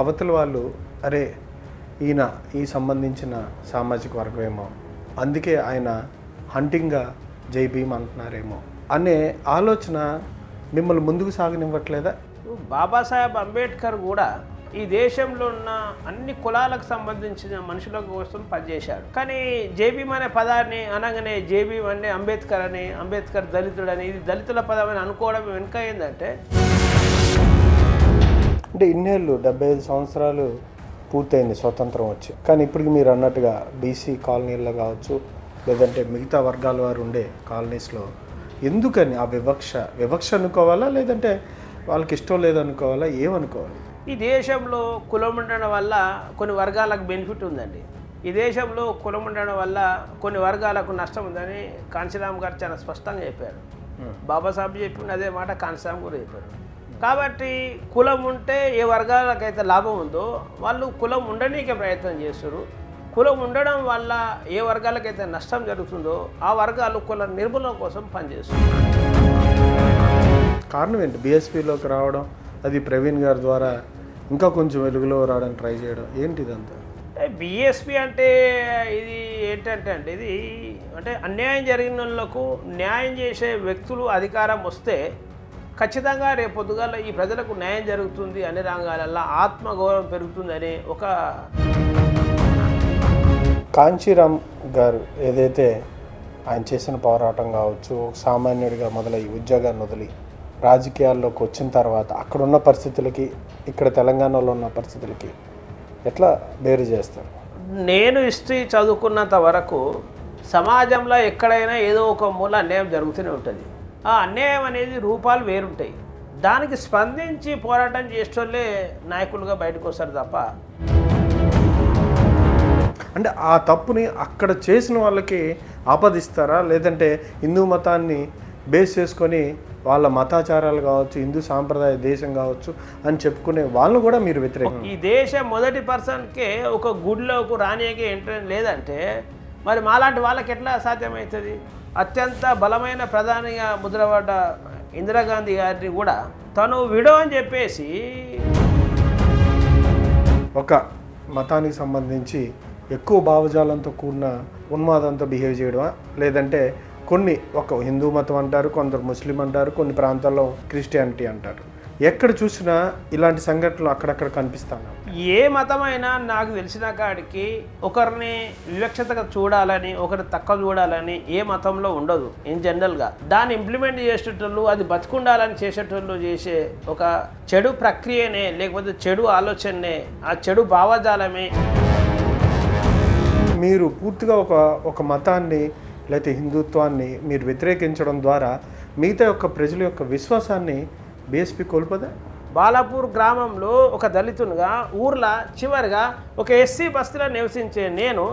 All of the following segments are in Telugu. అవతల వాళ్ళు అరే ఈయన ఈ సంబంధించిన సామాజిక వర్గమేమో అందుకే ఆయన హంటింగ్గా జై భీమ్ అంటున్నారేమో అనే ఆలోచన మిమ్మల్ని ముందుకు సాగనివ్వట్లేదా? బాబాసాహెబ్ అంబేద్కర్ కూడా ఈ దేశంలో ఉన్న అన్ని కులాలకు సంబంధించిన మనుషుల కోసం పనిచేశాడు. కానీ జై భీమ్ అనే పదాన్ని అనగానే జై భీమ్ అంటే అంబేద్కర్ అని, అంబేద్కర్ దళితుడని, ఇది దళితుల పదం అని అనుకోవడం వెనుక ఏంటంటే అంటే ఇన్నేళ్ళు 75 సంవత్సరాలు పూర్తయింది స్వతంత్రం వచ్చి, కానీ ఇప్పటికి మీరు అన్నట్టుగా బీసీ కాలనీల్లో కావచ్చు లేదంటే మిగతా వర్గాల వారు ఉండే కాలనీస్లో ఎందుకని ఆ వివక్ష అనుకోవాలా లేదంటే వాళ్ళకి ఇష్టం లేదనుకోవాలా, ఏమనుకోవాలి? ఈ దేశంలో కులం ఉండడం వల్ల కొన్ని వర్గాలకు బెనిఫిట్ ఉందండి, ఈ దేశంలో కులం ఉండడం వల్ల కొన్ని వర్గాలకు నష్టం ఉందని కాంశీరామ్ గారు చాలా స్పష్టంగా చెప్పారు. బాబాసాహెబ్ చెప్పిన అదే మాట కాంశీరామ్ కూడా చెప్పారు. కాబట్టి కులం ఉంటే ఏ వర్గాలకైతే లాభం ఉందో వాళ్ళు కులం ఉండడానికే ప్రయత్నం చేస్తారు. కులం ఉండడం వల్ల ఏ వర్గాలకైతే నష్టం జరుగుతుందో ఆ వర్గాలు కుల నిర్మూలన కోసం పనిచేస్తున్నారు. కారణం ఏంటి బీఎస్పీలోకి రావడం, అది ప్రవీణ్ గారి ద్వారా ఇంకా కొంచెం వెలుగులో రావడానికి ట్రై చేయడం ఏంటి ఇదంతా? బీఎస్పీ అంటే ఇది ఏంటంటే అండి, ఇది అంటే అన్యాయం జరిగిన వాళ్ళకు న్యాయం చేసే వ్యక్తులు అధికారం వస్తే ఖచ్చితంగా రేపొద్దుగా ఈ ప్రజలకు న్యాయం జరుగుతుంది అనే రంగాలల్లో ఆత్మగౌరవం పెరుగుతుందని ఒక కాంచీరామ్ గారు ఏదైతే ఆయన చేసిన పోరాటం కావచ్చు, సామాన్యుడిగా మొదలై ఉద్యోగాన్ని వదిలి రాజకీయాల్లోకి వచ్చిన తర్వాత అక్కడున్న పరిస్థితులకి ఇక్కడ తెలంగాణలో ఉన్న పరిస్థితులకి ఎట్లా వేరు చేస్తారు? నేను హిస్టరీ చదువుకున్నంత వరకు సమాజంలో ఎక్కడైనా ఏదో ఒక మూల అన్యాయం జరుగుతూనే ఉంటుంది. ఆ అన్యాయం అనేది రూపాలు వేరుంటాయి, దానికి స్పందించి పోరాటం చేసేటోళ్ళే నాయకులుగా బయటకు వస్తారు తప్ప అంటే ఆ తప్పుని అక్కడ చేసిన వాళ్ళకి ఆపాదిస్తారా లేదంటే హిందూ మతాన్ని బేస్ చేసుకొని వాళ్ళ మతాచారాలు కావచ్చు, హిందూ సాంప్రదాయ దేశం కావచ్చు అని చెప్పుకునే వాళ్ళు కూడా మీరు వ్యతిరేకం. ఈ దేశం మొదటి పర్సన్కే ఒక గుడిలోకి రానికే ఎంట్రెన్స్ లేదంటే మరి మాలాంటి వాళ్ళకి ఎట్లా సాధ్యమవుతుంది? అత్యంత బలమైన ప్రధానిగా ముద్రపడ్డ ఇందిరాగాంధీ గారిని కూడా తను విడో అని చెప్పేసి ఒక మతానికి సంబంధించి ఎక్కువ భావజాలంతో కూడిన ఉన్మాదంతో బిహేవ్ చేయడమా లేదంటే కొన్ని ఒక హిందూ మతం అంటారు, కొందరు ముస్లిం అంటారు, కొన్ని ప్రాంతాల్లో క్రిస్టియానిటీ అంటారు, ఎక్కడ చూసినా ఇలాంటి సంఘటనలు అక్కడక్కడ కనిపిస్తాను. ఏ మతమైనా నాకు తెలిసిన కాడికి ఒకరిని వివక్షతగా చూడాలని, ఒకరిని తక్కువ చూడాలని ఏ మతంలో ఉండదు ఇన్ జనరల్గా. దాన్ని ఇంప్లిమెంట్ చేసేటోళ్ళు, అది బతుకుండాలని చేసేటోళ్ళు చేసే ఒక చెడు ప్రక్రియనే, లేకపోతే చెడు ఆలోచననే, ఆ చెడు భావజాలమే. మీరు పూర్తిగా ఒక మతాన్ని లేకపోతే హిందుత్వాన్ని మీరు వ్యతిరేకించడం ద్వారా మిగతా యొక్క ప్రజల యొక్క విశ్వాసాన్ని బీఎస్పీ కోల్పోదా? బాలాపూర్ గ్రామంలో ఒక దళితునిగా ఊర్లో చివరిగా ఒక ఎస్సీ బస్తీలో నివసించే నేను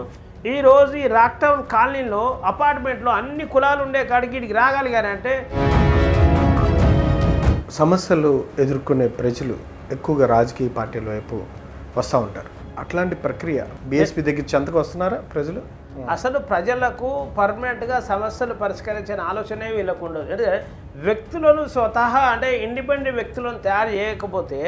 ఈరోజు ఈ రాక్టౌన్ కాలనీలో అపార్ట్మెంట్లో అన్ని కులాలు ఉండే కాడికి రాగలిగానంటే సమస్యలు ఎదుర్కొనే ప్రజలు ఎక్కువగా రాజకీయ పార్టీల వైపు వస్తూ ఉంటారు. అట్లాంటి ప్రక్రియ బీఎస్పీ దగ్గర చెంతకు వస్తున్నారా ప్రజలు? అసలు ప్రజలకు పర్మనెంట్గా సమస్యలు పరిష్కరించిన ఆలోచనే వీళ్ళకు ఉండదు. అంటే వ్యక్తులను స్వతహా అంటే ఇండిపెండెంట్ వ్యక్తులను తయారు చేయకపోతే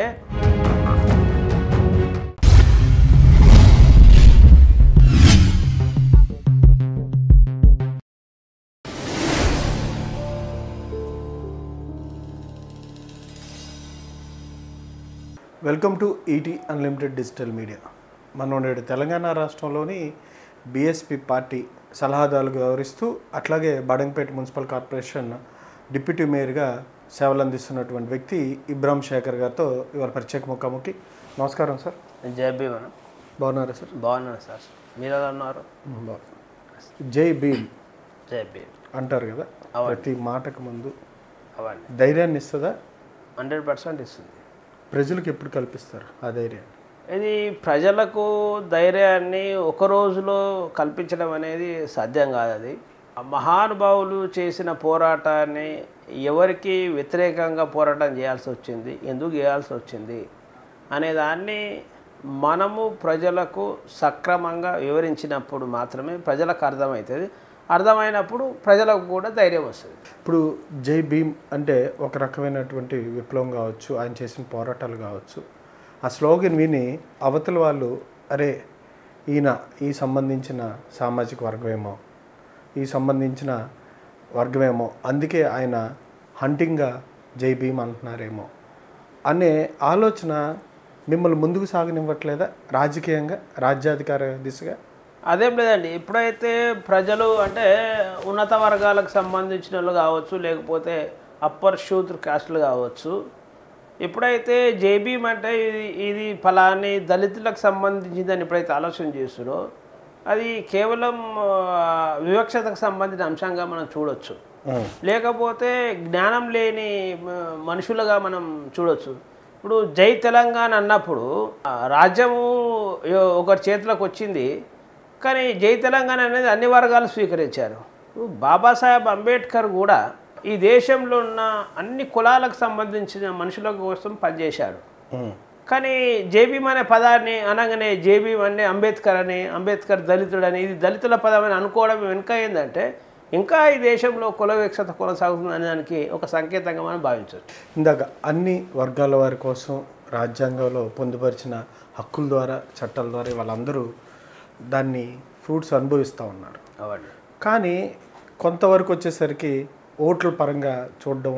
welcome to ET unlimited digital media. మనం నేడు తెలంగాణ రాష్ట్రంలోని బీఎస్పీ పార్టీ సలహాదారులుగా వ్యవహరిస్తూ అట్లాగే బాడంపేట మున్సిపల్ కార్పొరేషన్ డిప్యూటీ మేయర్గా సేవలు అందిస్తున్నటువంటి వ్యక్తి ఇబ్రాహీం శేఖర్ గారితో ఇవాళ ప్రత్యేక ముఖాముఖి. నమస్కారం సార్. జై భీమ్. బాగున్నారా సార్? బాగున్నాను సార్, మీరు ఎలా ఉన్నారు? బాగున్నాను. జై భీమ్ జై భీమ్ అంటారు కదా ప్రతి మాటకు ముందు, ధైర్యాన్ని ఇస్తుందా? 100% ఇస్తుంది. ప్రజలకు ఎప్పుడు కల్పిస్తారు ఆ ధైర్యాన్ని? ఇది ప్రజలకు ధైర్యాన్ని ఒక రోజులో కల్పించడం అనేది సాధ్యం కాదు. అది మహానుభావులు చేసిన పోరాటాన్ని ఎవరికి వ్యతిరేకంగా పోరాటం చేయాల్సి వచ్చింది, ఎందుకు చేయాల్సి వచ్చింది అనేదాన్ని మనము ప్రజలకు సక్రమంగా వివరించినప్పుడు మాత్రమే ప్రజలకు అర్థమవుతుంది. అర్థమైనప్పుడు ప్రజలకు కూడా ధైర్యం వస్తుంది. ఇప్పుడు జై భీమ్ అంటే ఒక రకమైనటువంటి విప్లవం కావచ్చు, ఆయన చేసిన పోరాటాలు కావచ్చు, ఆ స్లోగన్ విని అవతల వాళ్ళు అరే ఈయన ఈ సంబంధించిన సామాజిక వర్గమేమో, ఈ సంబంధించిన వర్గమేమో, అందుకే ఆయన హంటింగ్గా జై భీమ్ అంటున్నారేమో అనే ఆలోచన మిమ్మల్ని ముందుకు సాగనివ్వట్లేదా రాజకీయంగా, రాజ్యాధికార దిశగా? అదేం లేదండి. ఎప్పుడైతే ప్రజలు అంటే ఉన్నత వర్గాలకు సంబంధించిన వాళ్ళు కావచ్చు, లేకపోతే అప్పర్ షూత్ర క్యాస్టులు కావచ్చు, ఎప్పుడైతే జై భీమ్ అంటే ఇది ఫలాని దళితులకు సంబంధించిందని ఎప్పుడైతే ఆలోచన చేస్తురో అది కేవలం వివక్షతకు సంబంధించిన అంశంగా మనం చూడవచ్చు, లేకపోతే జ్ఞానం లేని మనుషులుగా మనం చూడవచ్చు. ఇప్పుడు జై తెలంగాణ అన్నప్పుడు రాజ్యము ఒకరి చేతిలోకి వచ్చింది, కానీ జై తెలంగాణ అనేది అన్ని వర్గాలు స్వీకరించారు. బాబాసాహెబ్ అంబేద్కర్ కూడా ఈ దేశంలో ఉన్న అన్ని కులాలకు సంబంధించిన మనుషుల కోసం పనిచేశారు. కానీ జై భీమ్ అనే పదాన్ని అనగానే జై భీమ్ అనే అంబేద్కర్ అని, అంబేద్కర్ దళితుడని, ఇది దళితుల పదం అని అనుకోవడం వెనుక ఏంటంటే ఇంకా ఈ దేశంలో కుల వివక్షత కొనసాగుతుందనే దానికి ఒక సంకేతంగా మనం భావించవచ్చు. ఇందాక అన్ని వర్గాల వారి కోసం రాజ్యాంగంలో పొందుపరిచిన హక్కుల ద్వారా, చట్టాల ద్వారా వాళ్ళందరూ దాన్ని ఫ్రూట్స్ అనుభవిస్తూ ఉన్నారు. కానీ కొంతవరకు వచ్చేసరికి ఓట్ల పరంగా చూడడం,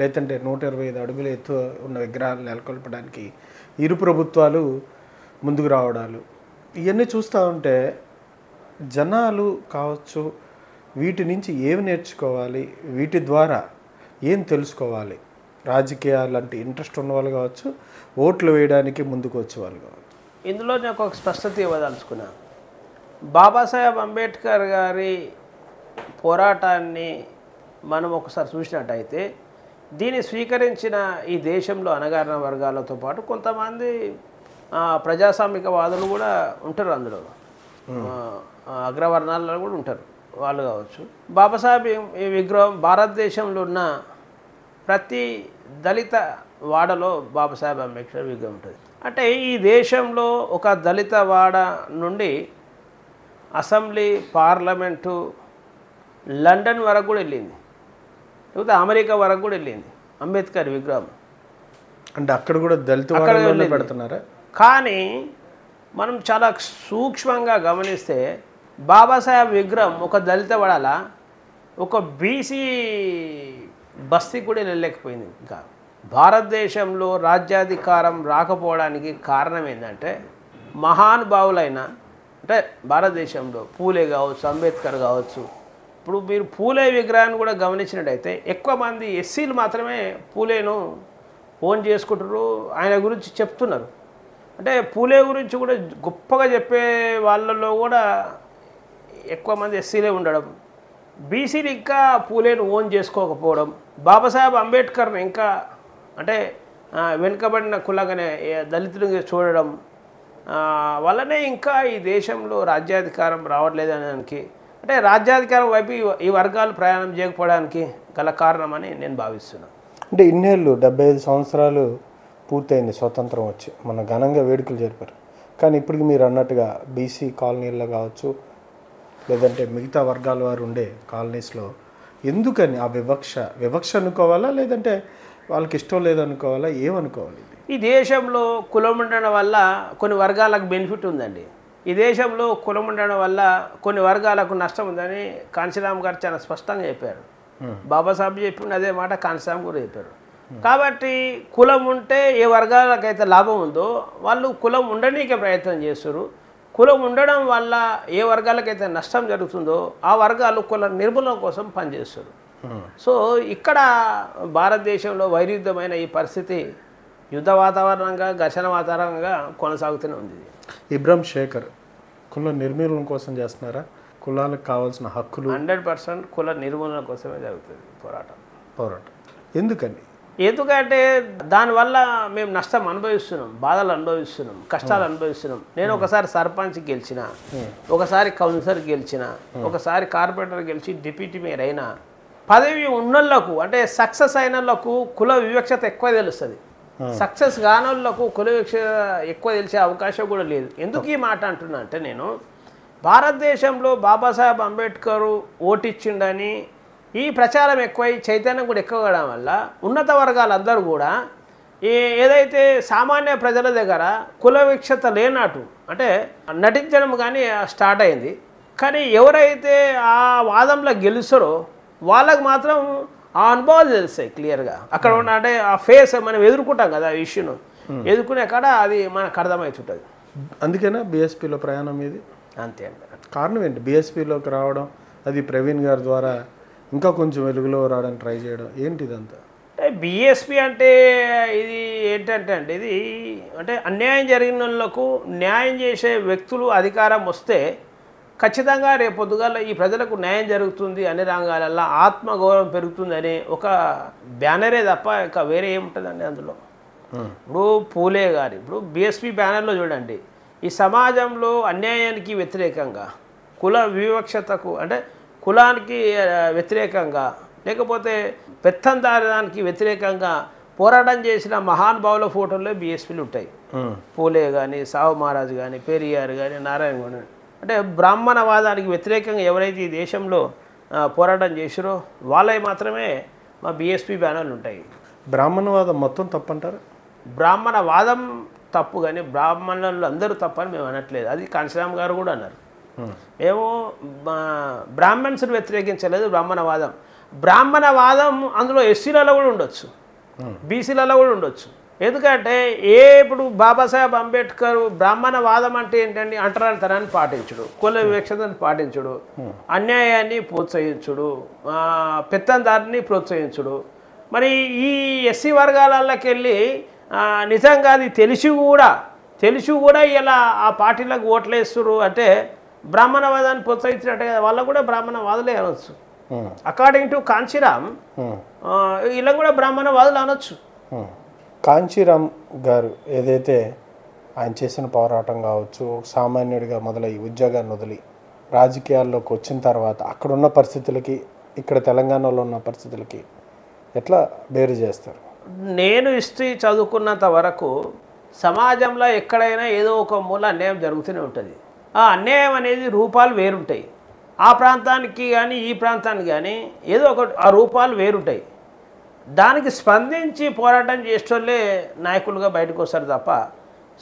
లేదంటే 125 అడుగులు ఎత్తు ఉన్న విగ్రహాలు నెలకొల్పడానికి ఇరు ప్రభుత్వాలు ముందుకు రావడాలు, ఇవన్నీ చూస్తూ ఉంటే జనాలు కావచ్చు వీటి నుంచి ఏమి నేర్చుకోవాలి, వీటి ద్వారా ఏం తెలుసుకోవాలి, రాజకీయాలు అంటే ఇంట్రెస్ట్ ఉన్నవాళ్ళు కావచ్చు, ఓట్లు వేయడానికి ముందుకు వచ్చేవాళ్ళు కావచ్చు. ఇందులో నాకు ఒక స్పష్టత ఇవ్వదలుచుకున్నాను. బాబాసాహెబ్ అంబేద్కర్ గారి పోరాటాన్ని మనం ఒకసారి చూసినట్టయితే దీన్ని స్వీకరించిన ఈ దేశంలో అణగారిన వర్గాలతో పాటు కొంతమంది ప్రజాస్వామికవాదులు కూడా ఉంటారు, అందులో అగ్రవర్ణాలలో కూడా ఉంటారు, వాళ్ళు కావచ్చు. బాబాసాహెబ్ ఈ విగ్రహం భారతదేశంలో ఉన్న ప్రతి దళిత వాడలో బాబాసాహెబ్ అంబేద్కర్ విగ్రహం ఉంటుంది. అంటే ఈ దేశంలో ఒక దళిత వాడ నుండి అసెంబ్లీ, పార్లమెంటు, లండన్ వరకు కూడా వెళ్ళింది, లేకపోతే అమెరికా వరకు కూడా వెళ్ళింది అంబేద్కర్ విగ్రహం. అంటే అక్కడ కూడా దళిత వాడలోనే పెడుతున్నారు. కానీ మనం చాలా సూక్ష్మంగా గమనిస్తే బాబాసాహెబ్ విగ్రహం ఒక దళిత వాడాల, ఒక బీసీ బస్తీ కూడా వెళ్ళలేకపోయింది. ఇంకా భారతదేశంలో రాజ్యాధికారం రాకపోవడానికి కారణం ఏంటంటే మహానుభావులైన, అంటే భారతదేశంలో పూలే కావచ్చు, అంబేద్కర్ కావచ్చు. ఇప్పుడు మీరు పూలే విగ్రహాన్ని కూడా గమనించినట్టయితే ఎక్కువ మంది ఎస్సీలు మాత్రమే పూలేను ఓన్ చేసుకుంటారు, ఆయన గురించి చెప్తున్నారు. అంటే పూలే గురించి కూడా గొప్పగా చెప్పే వాళ్ళలో కూడా ఎక్కువ మంది ఎస్సీలే ఉండడం, బీసీలు ఇంకా పూలేను ఓన్ చేసుకోకపోవడం, బాబాసాహెబ్ అంబేద్కర్ని ఇంకా అంటే వెనుకబడిన కులగానే దళితులు చూడడం వల్లనే ఇంకా ఈ దేశంలో రాజ్యాధికారం రావట్లేదు అనడానికి, అంటే రాజ్యాధికారం వైపు ఈ వర్గాలు ప్రయాణం చేయకపోవడానికి గల కారణమని నేను భావిస్తున్నాను. అంటే ఇన్నేళ్ళు 75 సంవత్సరాలు పూర్తయింది స్వతంత్రం వచ్చి, మన ఘనంగా వేడుకలు జరిపారు. కానీ ఇప్పటికి మీరు అన్నట్టుగా బీసీ కాలనీల్లో కావచ్చు, లేదంటే మిగతా వర్గాల వారు ఉండే కాలనీస్లో ఎందుకని ఆ వివక్ష అనుకోవాలా, లేదంటే వాళ్ళకి ఇష్టం లేదనుకోవాలా, ఏమనుకోవాలి? ఈ దేశంలో కులం ఉండడం వల్ల కొన్ని వర్గాలకు బెనిఫిట్ ఉందండి, ఈ దేశంలో కులం ఉండడం వల్ల కొన్ని వర్గాలకు నష్టం ఉందని కాంశీరామ్ గారు చాలా స్పష్టంగా చెప్పారు, బాబాసాహెబ్ చెప్పింది అదే మాట కాంశీరామ్ కూడా చెప్పారు. కాబట్టి కులం ఉంటే ఏ వర్గాలకైతే లాభం ఉందో వాళ్ళు కులం ఉండడానికే ప్రయత్నం చేస్తారు, కులం ఉండడం వల్ల ఏ వర్గాలకైతే నష్టం జరుగుతుందో ఆ వర్గాలు కుల నిర్మూలన కోసం పనిచేస్తారు. సో ఇక్కడ భారతదేశంలో వైరుధ్యమైన ఈ పరిస్థితి యుద్ధ వాతావరణంగా, ఘర్షణ వాతావరణంగా కొనసాగుతూనే ఉంది. ఇబ్రాహీం శేఖర్ కుల నిర్మూలన కోసం చేస్తున్నారా? కులాలకు కావాల్సిన హక్కులు 100% కుల నిర్మూలన కోసమే జరుగుతుంది పోరాటం. ఎందుకని? ఎందుకంటే దానివల్ల మేము నష్టం అనుభవిస్తున్నాం, బాధలు అనుభవిస్తున్నాం, కష్టాలు అనుభవిస్తున్నాం. నేను ఒకసారి సర్పంచ్ గెలిచిన, ఒకసారి కౌన్సిలర్ గెలిచిన, ఒకసారి కార్పొరేటర్ గెలిచి డిప్యూటీ మేయర్ అయినా, పదవి ఉన్నోళ్లకు అంటే సక్సెస్ అయిన వాళ్ళకు కుల వివక్షత ఎక్కువ తెలుస్తుంది, సక్సెస్ కానోళ్లకు కుల వివక్ష ఎక్కువ తెలిసే అవకాశం కూడా లేదు. ఎందుకు ఈ మాట అంటున్నా అంటే నేను భారతదేశంలో బాబాసాహెబ్ అంబేద్కర్ ఓటిచ్చిండని ఈ ప్రచారం ఎక్కువై చైతన్యం కూడా ఎక్కువ కావడం వల్ల ఉన్నత వర్గాలందరూ కూడా ఏదైతే సామాన్య ప్రజల దగ్గర కుల విక్షత లేనట్టు అంటే నటించడం గాని స్టార్ట్ అయ్యింది. కానీ ఎవరైతే ఆ వాదంలో గెలుస్తారో వాళ్ళకి మాత్రం ఆ అనుభవాలు తెలుస్తాయి క్లియర్గా. అక్కడ ఉన్న అంటే ఆ ఫేస్ మనం ఎదుర్కొంటాం కదా, ఆ ఇష్యూను ఎదుర్కొనే కాడ అది మనకు అర్థమవుతుంటుంది. అందుకేనా బీఎస్పీలో ప్రయాణం ఇది, అంతే అండి. కారణం ఏంటి బీఎస్పీలోకి రావడం, అది ప్రవీణ్ గారి ద్వారా ఇంకా కొంచెం వెలుగులో రావడానికి ట్రై చేయడం ఏంటి ఇదంతా? అంటే బీఎస్పీ అంటే ఇది ఏంటంటే అండి, ఇది అంటే అన్యాయం జరిగిన వాళ్ళకు న్యాయం చేసే వ్యక్తులు అధికారం వస్తే ఖచ్చితంగా రేపొద్దుగా ఈ ప్రజలకు న్యాయం జరుగుతుంది అనే రంగాలల్లో ఆత్మగౌరవం పెరుగుతుంది అనే ఒక బ్యానరే తప్ప ఇంకా వేరే ఏముంటుందండి అందులో. ఇప్పుడు పూలే గారు ఇప్పుడు బీఎస్పీ బ్యానర్లో చూడండి, ఈ సమాజంలో అన్యాయానికి వ్యతిరేకంగా, కుల వివక్షతకు అంటే కులానికి వ్యతిరేకంగా, లేకపోతే పెత్తందారానికి వ్యతిరేకంగా పోరాటం చేసిన మహానుభావుల ఫోటోల్లో బీఎస్పీలు ఉంటాయి. పూలే కానీ, సావు మహారాజ్ కానీ, పెరియార్ కానీ, నారాయణ గౌడ్. అంటే బ్రాహ్మణవాదానికి వ్యతిరేకంగా ఎవరైతే ఈ దేశంలో పోరాటం చేసిరో వాళ్ళవి మాత్రమే మా బీఎస్పీ బ్యానర్లు ఉంటాయి. బ్రాహ్మణవాదం మొత్తం తప్పంటారు? బ్రాహ్మణవాదం తప్పు కానీ బ్రాహ్మణులు అందరూ తప్పని మేము అనట్లేదు. అది కాంశీరామ్ గారు కూడా అన్నారు, మేము బ్రాహ్మణ్స్ని వ్యతిరేకించలేదు బ్రాహ్మణవాదం. బ్రాహ్మణవాదం అందులో ఎస్సీలలో కూడా ఉండొచ్చు, బీసీలలో కూడా ఉండొచ్చు. ఎందుకంటే ఇప్పుడు బాబాసాహెబ్ అంబేద్కర్ బ్రాహ్మణవాదం అంటే ఏంటండి, అంటరానితనాన్ని పాటించుడు, కుల వివక్షతను పాటించుడు, అన్యాయాన్ని ప్రోత్సహించుడు, పెత్తందారిని ప్రోత్సహించుడు. మరి ఈ ఎస్సీ వర్గాలకి వెళ్ళి నిజంగా అది తెలిసి కూడా ఇలా ఆ పార్టీలకు ఓట్లేస్తున్నారు అంటే బ్రాహ్మణవాదాన్ని ప్రోత్సహించినట్టే కదా, వాళ్ళకు కూడా బ్రాహ్మణవాదులే అనొచ్చు. అకార్డింగ్ టు కాంచీరామ్ ఇలా కూడా బ్రాహ్మణవాదులు అనొచ్చు. కాంచీరామ్ గారు ఏదైతే ఆయన చేసిన పోరాటం కావచ్చు, సామాన్యుడిగా మొదలై ఉద్యోగాన్ని వదిలి రాజకీయాల్లోకి వచ్చిన తర్వాత అక్కడున్న పరిస్థితులకి ఇక్కడ తెలంగాణలో ఉన్న పరిస్థితులకి ఎట్లా వేరు చేస్తారు? నేను హిస్టరీ చదువుకున్నంత వరకు సమాజంలో ఎక్కడైనా ఏదో ఒక మూల అన్యాయం జరుగుతూనే ఉంటుంది. ఆ అన్యాయం అనేది రూపాలు వేరుంటాయి, ఆ ప్రాంతానికి కానీ ఈ ప్రాంతానికి కానీ ఏదో ఒక ఆ రూపాలు వేరుంటాయి. దానికి స్పందించి పోరాటం చేసేటోళ్ళే నాయకులుగా బయటకు వస్తారు తప్ప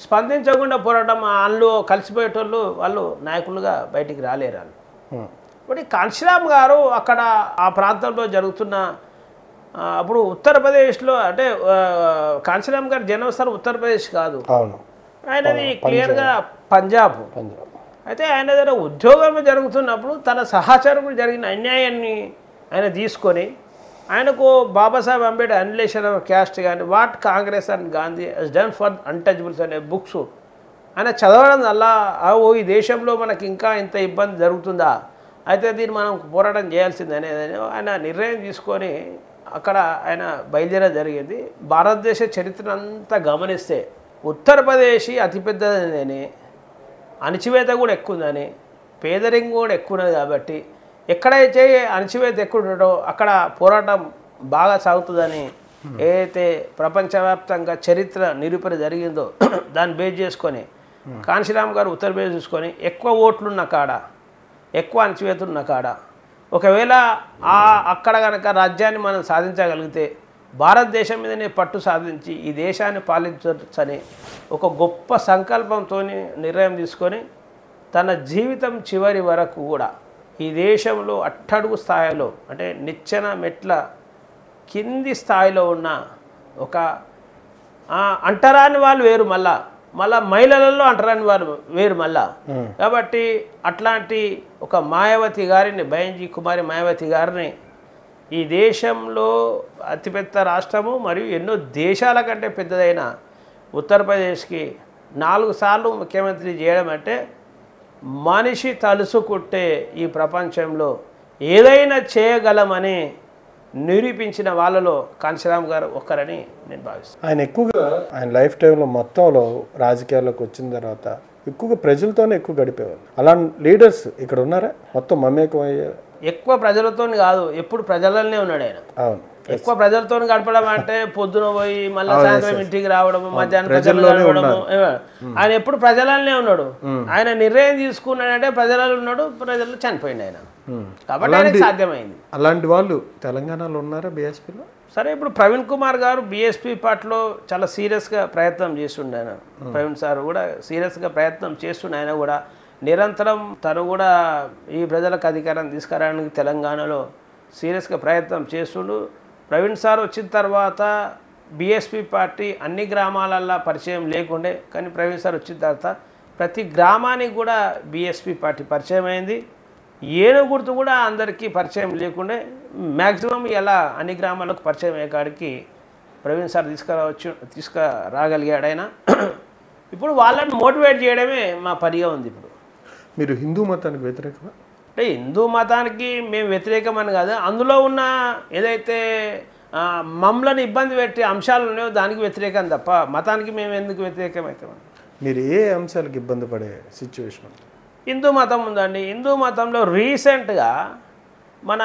స్పందించకుండా పోరాటం వాళ్ళు కలిసిపోయేటోళ్ళు వాళ్ళు నాయకులుగా బయటికి రాలేరు. కాబట్టి కాంశీరామ్ గారు అక్కడ ఆ ప్రాంతంలో జరుగుతున్న అప్పుడు ఉత్తరప్రదేశ్లో అంటే కాంశీరామ్ గారి జన్మస్థానం ఉత్తరప్రదేశ్ కాదు, ఆయనది క్లియర్గా పంజాబ్. అయితే ఆయన దగ్గర ఉద్యోగం జరుగుతున్నప్పుడు తన సహచరుడు జరిగిన అన్యాయాన్ని ఆయన తీసుకొని ఆయనకు Babasaheb Ambedkar annihilation of caste కానీ, what Congress and Gandhi has done for untouchables అనే బుక్స్ ఆయన చదవడం అలా, ఓ ఈ దేశంలో మనకి ఇంకా ఇంత ఇబ్బంది జరుగుతుందా, అయితే దీన్ని మనం పోరాటం చేయాల్సిందనేదని ఆయన నిర్ణయం తీసుకొని అక్కడ ఆయన బయలుదేరడం జరిగింది. భారతదేశ చరిత్రను అంతా గమనిస్తే ఉత్తరప్రదేశ్ అతిపెద్దదని, అణచివేత కూడా ఎక్కువ ఉందని, పేదరికం కూడా ఎక్కువ ఉన్నది. కాబట్టి ఎక్కడైతే అణచివేత ఎక్కువ ఉండటో అక్కడ పోరాటం బాగా సాగుతుందని ఏదైతే ప్రపంచవ్యాప్తంగా చరిత్ర నిరూపణ జరిగిందో దాన్ని బేస్ చేసుకొని కాంశీరామ్ గారు ఉత్తరప్రదేశ్ చూసుకొని ఎక్కువ ఓట్లున్న కాడ, ఎక్కువ అణచివేత ఉన్న కాడ, ఒకవేళ అక్కడ కనుక రాజ్యాన్ని మనం సాధించగలిగితే భారతదేశం మీదనే పట్టు సాధించి ఈ దేశాన్ని పాలించవచ్చని ఒక గొప్ప సంకల్పంతో నిర్ణయం తీసుకొని తన జీవితం చివరి వరకు కూడా ఈ దేశంలో అట్టడుగు స్థాయిలో అంటే నిచ్చెన మెట్ల కింది స్థాయిలో ఉన్న ఒక అంటరాని వాళ్ళు వేరు, మళ్ళా మహిళలలో అంటరాని వారు వేరు మళ్ళా. కాబట్టి అట్లాంటి ఒక మాయావతి గారిని, భయంజీ కుమారి మాయావతి గారిని ఈ దేశంలో అతిపెద్ద రాష్ట్రము మరియు ఎన్నో దేశాల కంటే పెద్దదైన ఉత్తరప్రదేశ్కి 4 సార్లు ముఖ్యమంత్రి చేయడం అంటే మనిషి తలుసుకుంటే ఈ ప్రపంచంలో ఏదైనా చేయగలమని నిరూపించిన వాళ్ళలో కాంశీరామ్ గారు ఒక్కరని నేను భావిస్తాను. ఆయన ఎక్కువగా ఆయన లైఫ్ టైంలో మొత్తంలో రాజకీయాల్లోకి వచ్చిన తర్వాత ఎక్కువగా ప్రజలతోనే ఎక్కువ గడిపేవాళ్ళు. అలాంటి లీడర్స్ ఇక్కడ ఉన్నారా? మొత్తం మమేకం అయ్యారు. ఎక్కువ ప్రజలతో కాదు, ఎప్పుడు ప్రజలనే ఉన్నాడు ఆయన. అవును, ఎక్కువ ప్రజలతో గడపడం అంటే పొద్దున పోయి మళ్ళీ సాయంత్రం ఇంటికి రావడము, మధ్యాహ్నం ప్రజలు గడపడము, ఆయన ఎప్పుడు ప్రజలనే ఉన్నాడు. ఆయన నిర్ణయం తీసుకున్నాడంటే ప్రజలలో ఉన్నాడు, ప్రజలు చనిపోయింది ఆయన. కాబట్టి అది సాధ్యమైంది. అలాంటి వాళ్ళు తెలంగాణలో ఉన్నారా బీఎస్పీలో? సరే, ఇప్పుడు ప్రవీణ్ కుమార్ గారు బీఎస్పీ పార్టీలో చాలా సీరియస్గా ప్రయత్నం చేస్తుండే ఆయన. ప్రవీణ్ సార్ కూడా సీరియస్గా ప్రయత్నం చేస్తుండే ఆయన కూడా నిరంతరం తను కూడా ఈ ప్రజలకు అధికారం తీసుకురావడానికి తెలంగాణలో సీరియస్గా ప్రయత్నం చేస్తుండు. ప్రవీణ్ సార్ వచ్చిన తర్వాత బీఎస్పీ పార్టీ అన్ని గ్రామాలల్లో పరిచయం లేకుండే, కానీ ప్రవీణ్ సార్ వచ్చిన తర్వాత ప్రతి గ్రామానికి కూడా బీఎస్పీ పార్టీ పరిచయం అయింది. ఏనుగుర్తు కూడా అందరికీ పరిచయం లేకుండే, మ్యాక్సిమం ఇలా అన్ని గ్రామాలకు పరిచయం అయ్యే కాడికి ప్రవీణ్ సార్ తీసుకురాగలిగాడు ఆయన. ఇప్పుడు వాళ్ళని మోటివేట్ చేయడమే మా పనిగా ఉంది. ఇప్పుడు మీరు హిందూ మతానికి వ్యతిరేకమా? అంటే హిందూ మతానికి మేము వ్యతిరేకమని కాదు, అందులో ఉన్న ఏదైతే మమ్మల్ని ఇబ్బంది పెట్టే అంశాలు ఉన్నాయో దానికి వ్యతిరేకం తప్ప మతానికి మేము ఎందుకు వ్యతిరేకమవుతాం? మీరు ఏ అంశాలకు ఇబ్బంది పడే సిచ్యువేషన్? హిందూ మతం ఉందండి, హిందూ మతంలో రీసెంట్గా మన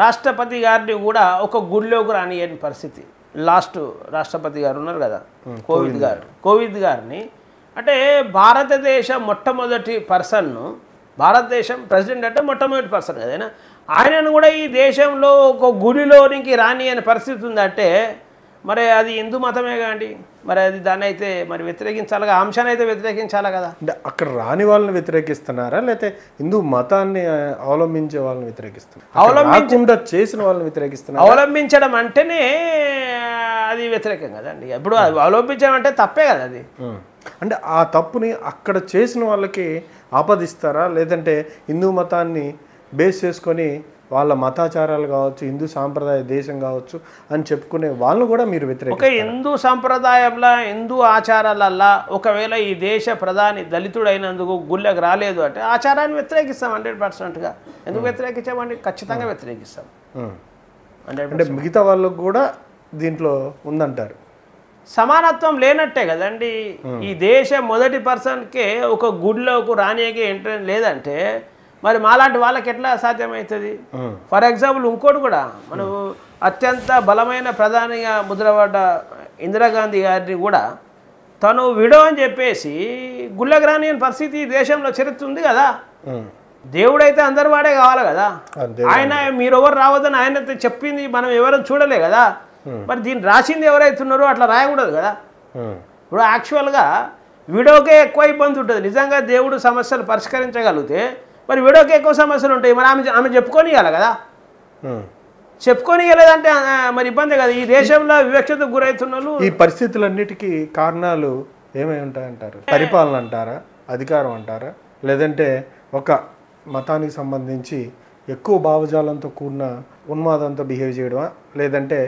రాష్ట్రపతి గారిని కూడా ఒక గుడిలోకి రానియని పరిస్థితి. లాస్ట్ రాష్ట్రపతి గారు ఉన్నారు కదా, కోవింద్ గారిని, అంటే భారతదేశ మొట్టమొదటి పర్సన్ను, భారతదేశం ప్రెసిడెంట్ అంటే మొట్టమొదటి పర్సన్ కదా, ఆయనను కూడా ఈ దేశంలో ఒక గుడిలోనికి రానియని పరిస్థితి ఉందంటే మరి అది హిందూ మతమే కాండి. మరి అది దాన్ని అయితే మరి వ్యతిరేకించాలి, ఆ అంశాన్ని అయితే వ్యతిరేకించాలి కదా. అంటే అక్కడ రాని వాళ్ళని వ్యతిరేకిస్తున్నారా లేకపోతే హిందూ మతాన్ని అవలంబించే వాళ్ళని వ్యతిరేకిస్తున్నారు? అవలంబించకుండా చేసిన వాళ్ళని వ్యతిరేకిస్తున్నారు. అవలంబించడం అంటేనే అది వ్యతిరేకం కదండి. ఇప్పుడు అవలంబించడం అంటే తప్పే కదా అది. అంటే ఆ తప్పుని అక్కడ చేసిన వాళ్ళకి ఆపాదిస్తారా లేదంటే హిందూ మతాన్ని బేస్ చేసుకొని వాళ్ళ మతాచారాలు కావచ్చు, హిందూ సాంప్రదాయ దేశం కావచ్చు అని చెప్పుకునే వాళ్ళు కూడా మీరు వ్యతిరేక? ఓకే, హిందూ సాంప్రదాయంలో హిందూ ఆచారాలల్లా ఒకవేళ ఈ దేశ ప్రధాని దళితుడైనందుకు గుళ్ళకు రాలేదు అంటే ఆచారాన్ని వ్యతిరేకిస్తాం 100%గా. ఎందుకు వ్యతిరేకించామండి? ఖచ్చితంగా వ్యతిరేకిస్తాం. అంటే మిగతా వాళ్ళకు కూడా దీంట్లో ఉందంటారు. సమానత్వం లేనట్టే కదండి. ఈ దేశ మొదటి పర్సన్కే ఒక గుడిలోకి రానియకి ఎంట్రెన్స్ లేదంటే మరి మాలాంటి వాళ్ళకి ఎట్లా సాధ్యమవుతుంది? ఫర్ ఎగ్జాంపుల్ ఇంకోటి కూడా, మనం అత్యంత బలమైన ప్రధానిగా ముద్రపడ్డ ఇందిరాగాంధీ గారిని కూడా తను విడో అని చెప్పేసి గుళ్ళకు రాని పరిస్థితి దేశంలో చరిత్ర ఉంది కదా. దేవుడైతే అందరు వాడే కావాలి కదా. ఆయన మీరెవరు రావద్దని ఆయన చెప్పింది మనం ఎవరని చూడలే కదా. మరి దీన్ని రాసింది ఎవరైతున్నారో అట్లా రాయకూడదు కదా. ఇప్పుడు యాక్చువల్గా విడోకే ఎక్కువ ఇబ్బంది ఉంటుంది. నిజంగా దేవుడు సమస్యలు పరిష్కరించగలిగితే మరి వీడోకి ఎక్కువ సమస్యలు ఉంటాయి. మరి ఆమె చెప్పుకొని ఇవ్వాలి కదా. చెప్పుకొని ఇవ్వలేదంటే మరి ఇబ్బంది కదా. ఈ దేశంలో వివక్షతకు గురవుతున్న వాళ్ళు. ఈ పరిస్థితులన్నిటికీ కారణాలు ఏమై ఉంటాయంటారు? పరిపాలన అంటారా, అధికారం అంటారా, లేదంటే ఒక మతానికి సంబంధించి ఎక్కువ భావజాలంతో కూడిన ఉన్మాదంతో బిహేవ్ చేయడమా, లేదంటే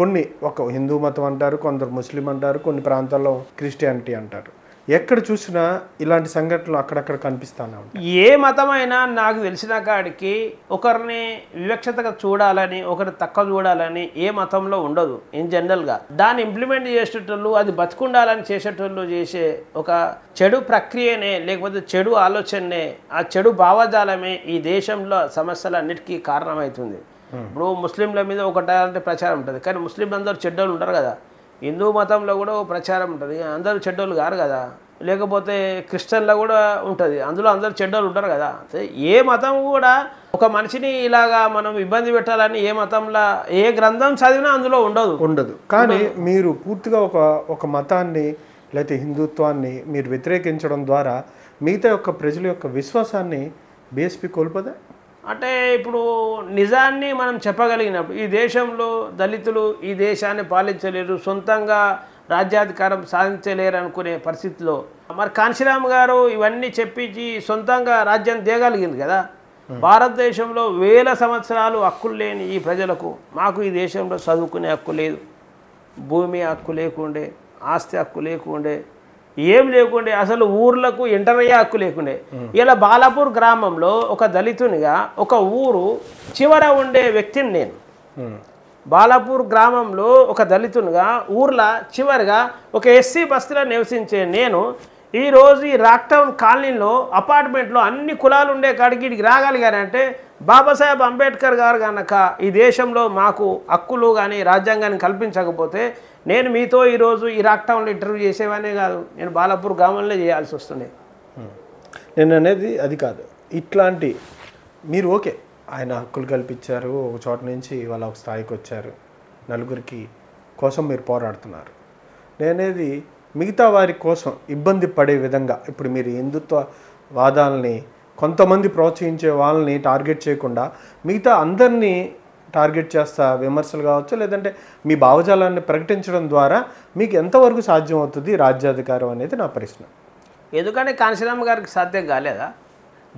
కొన్ని ఒక హిందూ మతం అంటారు, కొందరు ముస్లిం అంటారు, కొన్ని ప్రాంతాల్లో క్రిస్టియానిటీ అంటారు. ఎక్కడ చూసినా ఇలాంటి సంఘటనలు అక్కడక్కడ కనిపిస్తానే ఉంటాయి. ఏ మతమైనా నాకు తెలిసిన కాడికి ఒకరిని వివక్షతగా చూడాలని, ఒకరిని తక్కువ చూడాలని ఏ మతంలో ఉండదు. ఇన్ జనరల్గా దాన్ని ఇంప్లిమెంట్ చేసేటోళ్ళు, అది బతుకుండాలని చేసేటోళ్ళు చేసే ఒక చెడు ప్రక్రియనే, లేకపోతే చెడు ఆలోచననే, ఆ చెడు భావజాలమే ఈ దేశంలో సమస్యలన్నిటికీ కారణమవుతుంది. ఇప్పుడు ముస్లింల మీద ఒకటే ప్రచారం ఉంటుంది, కానీ ముస్లింలు అందరూ చెడ్డోళ్ళు ఉంటారు కదా. హిందూ మతంలో కూడా ఓ ప్రచారం ఉంటుంది, అందరూ చెడ్డోళ్ళు కారు కదా. లేకపోతే క్రిస్టియన్లో కూడా ఉంటుంది, అందులో అందరూ చెడ్డోళ్ళు ఉంటారు కదా. ఏ మతం కూడా ఒక మనిషిని ఇలాగా మనం ఇబ్బంది పెట్టాలని ఏ మతంలో ఏ గ్రంథం చదివినా అందులో ఉండదు. కానీ మీరు పూర్తిగా ఒక మతాన్ని లేకపోతే హిందుత్వాన్ని మీరు వ్యతిరేకించడం ద్వారా మిగతా యొక్క ప్రజల యొక్క విశ్వాసాన్ని బీఎస్పీ కోల్పోదా? అంటే ఇప్పుడు నిజాన్ని మనం చెప్పగలిగినప్పుడు ఈ దేశంలో దళితులు ఈ దేశాన్ని పాలించలేరు, సొంతంగా రాజ్యాధికారం సాధించలేరు అనుకునే పరిస్థితిలో మరి కాంశీరామ్ గారు ఇవన్నీ చెప్పించి సొంతంగా రాజ్యం దేగలిగింది కదా. భారతదేశంలో వేల సంవత్సరాలు హక్కులు లేని ఈ ప్రజలకు, మాకు ఈ దేశంలో చదువుకునే హక్కు లేదు, భూమి హక్కు లేకుండే, ఆస్తి హక్కు లేకుండే, ఏం లేకుండే, అసలు ఊర్లకు ఎంటర్ అయ్యే హక్కు లేకుండే. ఇలా బాలాపూర్ గ్రామంలో ఒక దళితునిగా ఒక ఊరు చివర ఉండే వ్యక్తిని నేను. బాలాపూర్ గ్రామంలో ఒక దళితునిగా ఊర్లో చివరిగా ఒక ఎస్సీ బస్తీలో నివసించే నేను ఈరోజు ఈ రాక్టౌన్ కాలనీలో అపార్ట్మెంట్లో అన్ని కులాలు ఉండే కాడికి ఇడికి రాగలిగారంటే బాబాసాహెబ్ అంబేద్కర్ గారు కనుక ఈ దేశంలో మాకు హక్కులు కానీ రాజ్యాంగాన్ని కల్పించకపోతే నేను మీతో ఈరోజు ఈ రాక్టౌన్లో ఇంటర్వ్యూ చేసేవానే కాదు, నేను బాలాపూర్ గ్రామంలో చేయాల్సి వస్తుంది. నేను అనేది అది కాదు, ఇట్లాంటి మీరు ఓకే ఆయన హక్కులు కల్పించారు, ఒక చోట నుంచి వాళ్ళ ఒక స్థాయికి వచ్చారు, నలుగురికి కోసం మీరు పోరాడుతున్నారు. నేనేది మిగతా వారి కోసం ఇబ్బంది పడే విధంగా ఇప్పుడు మీరు హిందుత్వ వాదాలని కొంతమంది ప్రోత్సహించే వాళ్ళని టార్గెట్ చేయకుండా మిగతా అందరినీ టార్గెట్ చేస్తా విమర్శలు కావచ్చు, లేదంటే మీ భావజాలాన్ని ప్రకటించడం ద్వారా మీకు ఎంతవరకు సాధ్యం అవుతుంది రాజ్యాధికారం అనేది నా ప్రశ్న. ఎందుకంటే కాంశీరామ్ గారికి సాధ్యం కాలేదా?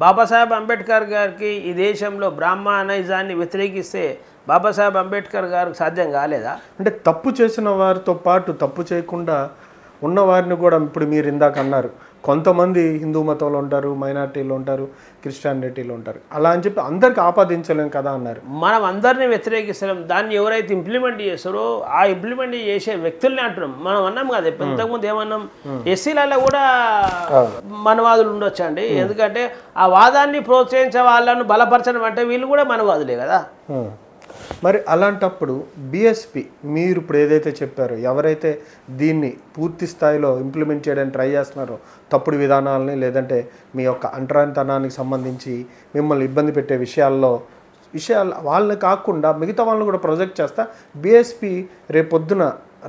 బాబాసాహెబ్ అంబేద్కర్ గారికి ఈ దేశంలో బ్రాహ్మణైజాన్ని వ్యతిరేకిస్తే బాబాసాహెబ్ అంబేద్కర్ గారికి సాధ్యం కాలేదా? అంటే తప్పు చేసిన వారితో పాటు తప్పు చేయకుండా ఉన్నవారిని కూడా ఇప్పుడు మీరు ఇందాక అన్నారు కొంతమంది హిందూ మతంలో ఉంటారు, మైనార్టీలో ఉంటారు, క్రిస్టియానిటీలో ఉంటారు, అలా అని చెప్పి అందరికి ఆపాదించలేం కదా అన్నారు. మనం అందరినీ వ్యతిరేకిస్తాం, దాన్ని ఎవరైతే ఇంప్లిమెంట్ చేస్తారో ఆ ఇంప్లిమెంట్ చేసే వ్యక్తుల్ని అంటున్నాం. మనం అన్నాం కదా ఇంతకుముందు ఏమన్నాం, ఎస్సీలలో కూడా మనవాదులు ఉండొచ్చు అండి, ఎందుకంటే ఆ వాదాన్ని ప్రోత్సహించే వాళ్ళను బలపరచడం అంటే వీళ్ళు కూడా మనవాదులే కదా. మరి అలాంటప్పుడు బీఎస్పీ మీరు ఇప్పుడు ఏదైతే చెప్పారో ఎవరైతే దీన్ని పూర్తి స్థాయిలో ఇంప్లిమెంట్ చేయడానికి ట్రై చేస్తున్నారో తప్పుడు విధానాలని, లేదంటే మీ యొక్క అంటరానితనానికి సంబంధించి మిమ్మల్ని ఇబ్బంది పెట్టే విషయాలు వాళ్ళని కాకుండా మిగతా వాళ్ళని కూడా ప్రొజెక్ట్ చేస్తా బీఎస్పీ రేపొద్దున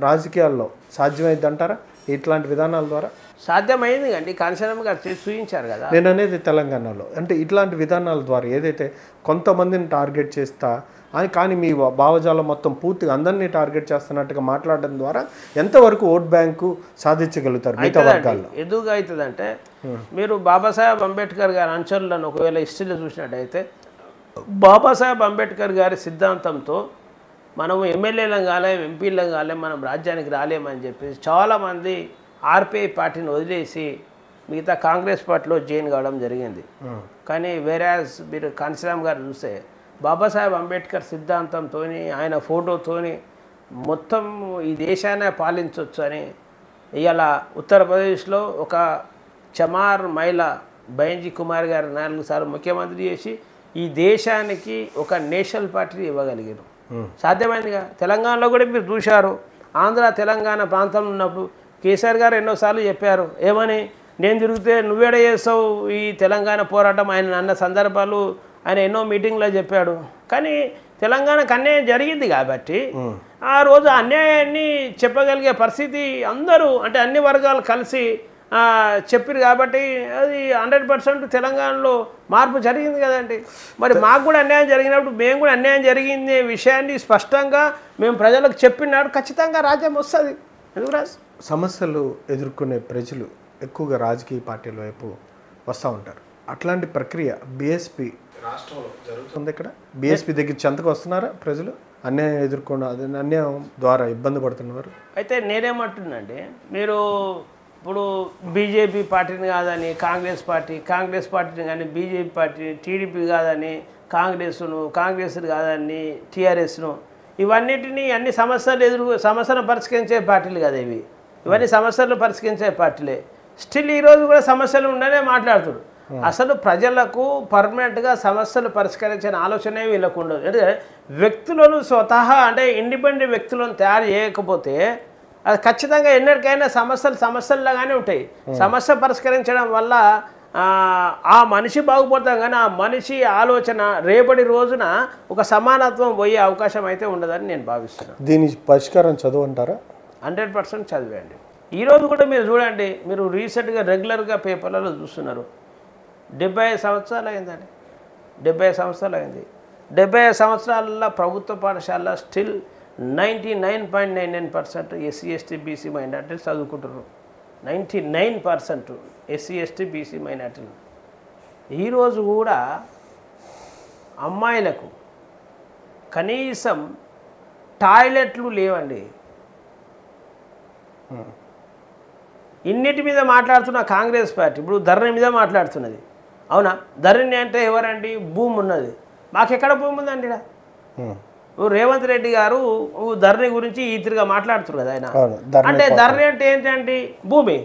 రాజకీయాల్లో సాధ్యమైంది అంటారా ఇట్లాంటి విధానాల ద్వారా? సాధ్యమైంది అండి, కాంశీరామ్ గారు చూపించారు కదా. నేను అనేది తెలంగాణలో అంటే ఇట్లాంటి విధానాల ద్వారా ఏదైతే కొంతమందిని టార్గెట్ చేస్తా అని కానీ మీ భావజాలం మొత్తం పూర్తిగా అందరినీ టార్గెట్ చేస్తున్నట్టుగా మాట్లాడడం ద్వారా ఎంతవరకు ఓట్ బ్యాంకు సాధించగలుగుతారు మిగతా వర్గాల్లో? ఎందుకు అవుతుందంటే మీరు బాబాసాహెబ్ అంబేద్కర్ గారి అంచనలను ఒకవేళ హిస్టరీలో చూసినట్టయితే బాబాసాహెబ్ అంబేద్కర్ గారి సిద్ధాంతంతో మనం ఎమ్మెల్యేలం కాలేం, ఎంపీలం కాలేం, మనం రాజ్యానికి రాలేమని చెప్పేసి చాలామంది ఆర్పిఐ పార్టీని వదిలేసి మిగతా కాంగ్రెస్ పార్టీలో జాయిన్ కావడం జరిగింది. కానీ వేరే మీరు కాంశీరామ్ గారు చూస్తే బాబాసాహెబ్ అంబేద్కర్ సిద్ధాంతంతో ఆయన ఫోటోతోని మొత్తం ఈ దేశాన్ని పాలించవచ్చు అని ఇవాళ ఉత్తరప్రదేశ్లో ఒక చమార్ మహిళ బైంజీ కుమార్ గారు 4 సార్లు ముఖ్యమంత్రి చేసి ఈ దేశానికి ఒక నేషనల్ పార్టీ ఇవ్వగలిగారు. సాధ్యమైందిగా తెలంగాణలో కూడా మీరు చూశారు, ఆంధ్ర తెలంగాణ ప్రాంతంలో ఉన్నప్పుడు కేసీఆర్ గారు ఎన్నోసార్లు చెప్పారు ఏమని, నేను తిరిగితే నువ్వేడ చేస్తావు ఈ తెలంగాణ పోరాటం ఆయన అన్న సందర్భాలు ఆయన ఎన్నో మీటింగ్లో చెప్పాడు. కానీ తెలంగాణకు అన్యాయం జరిగింది కాబట్టి ఆ రోజు అన్యాయాన్ని చెప్పగలిగే పరిస్థితి అందరూ అంటే అన్ని వర్గాలు కలిసి చెప్పారు కాబట్టి అది 100% తెలంగాణలో మార్పు జరిగింది కదండి. మరి మాకు కూడా అన్యాయం జరిగినప్పుడు మేము కూడా అన్యాయం జరిగింది విషయాన్ని స్పష్టంగా మేము ప్రజలకు చెప్పినాడు, ఖచ్చితంగా రాజ్యం వస్తుంది. ఎందుకు రాజు సమస్యలు ఎదుర్కొనే ప్రజలు ఎక్కువగా రాజకీయ పార్టీల వైపు వస్తూ ఉంటారు, అట్లాంటి ప్రక్రియ బీఎస్పీ రాష్ట్రంలో జరుగుతుంది. ఇక్కడ బీఎస్పీ దగ్గర చెంతకు వస్తున్నారా ప్రజలు అన్యాయం ఎదుర్కొన్న అన్యాయం ద్వారా ఇబ్బంది పడుతున్నవారు? అయితే నేనేమంటున్నానండి, మీరు ఇప్పుడు బీజేపీ పార్టీని కాదని కాంగ్రెస్ పార్టీ, కాంగ్రెస్ పార్టీని కానీ బీజేపీ పార్టీని, టీడీపీ కాదని కాంగ్రెస్ను, కాంగ్రెస్ను కాదని టీఆర్ఎస్ను, ఇవన్నిటినీ అన్ని సమస్యలు సమస్యను పరిష్కరించే పార్టీలు కదా ఇవి, ఇవన్నీ సమస్యలు పరిష్కరించే పార్టీలే. స్టిల్ ఈరోజు కూడా సమస్యలు ఉండనే మాట్లాడుతున్నారు. అసలు ప్రజలకు పర్మనెంట్గా సమస్యలు పరిష్కరించిన ఆలోచనే వీళ్ళకు ఉండదు. అంటే వ్యక్తులను స్వతహా అంటే ఇండిపెండెంట్ వ్యక్తులను తయారు చేయకపోతే అది ఖచ్చితంగా ఎన్నటికైనా సమస్యల్లాగానే ఉంటాయి. సమస్య పరిష్కరించడం వల్ల ఆ మనిషి బాగుపడతాం కానీ ఆ మనిషి ఆలోచన రేపటి రోజున ఒక సమానత్వం పోయే అవకాశం అయితే ఉండదని నేను భావిస్తున్నాను. దీని పరిష్కారం చదువు అంటారా? 100% చదివే అండి. ఈరోజు కూడా మీరు చూడండి, మీరు రీసెంట్గా రెగ్యులర్గా పేపర్లలో చూస్తున్నారు 75 సంవత్సరాలు అయిందండి, 75 సంవత్సరాలు అయింది. 75 సంవత్సరాలలో ప్రభుత్వ పాఠశాలలో స్టిల్ 99.99% SC ST BC మైనార్టీలు చదువుకుంటున్నారు. 99% SC ST BC మైనార్టీలు. ఈరోజు కూడా అమ్మాయిలకు కనీసం టాయిలెట్లు లేవండి. ఇన్నిటి మీద మాట్లాడుతున్న కాంగ్రెస్ పార్టీ ఇప్పుడు ధరణి మీద మాట్లాడుతున్నది. అవునా, ధరణి అంటే ఎవరండి? భూమి ఉన్నది, మాకెక్కడ భూమి ఉందండి? ఇలా రేవంత్ రెడ్డి గారు ధరణి గురించి ఈ తిరిగా మాట్లాడుతున్నారు కదా ఆయన, అంటే ధరణి అంటే ఏంటంటే భూమి.